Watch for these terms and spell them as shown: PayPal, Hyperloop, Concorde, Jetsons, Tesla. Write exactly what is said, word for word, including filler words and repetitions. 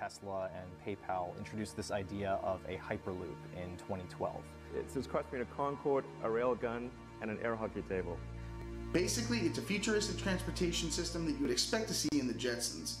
Tesla and PayPal introduced this idea of a Hyperloop in twenty twelve. It's this cross between a Concorde, a railgun, and an air hockey table. Basically, it's a futuristic transportation system that you would expect to see in the Jetsons.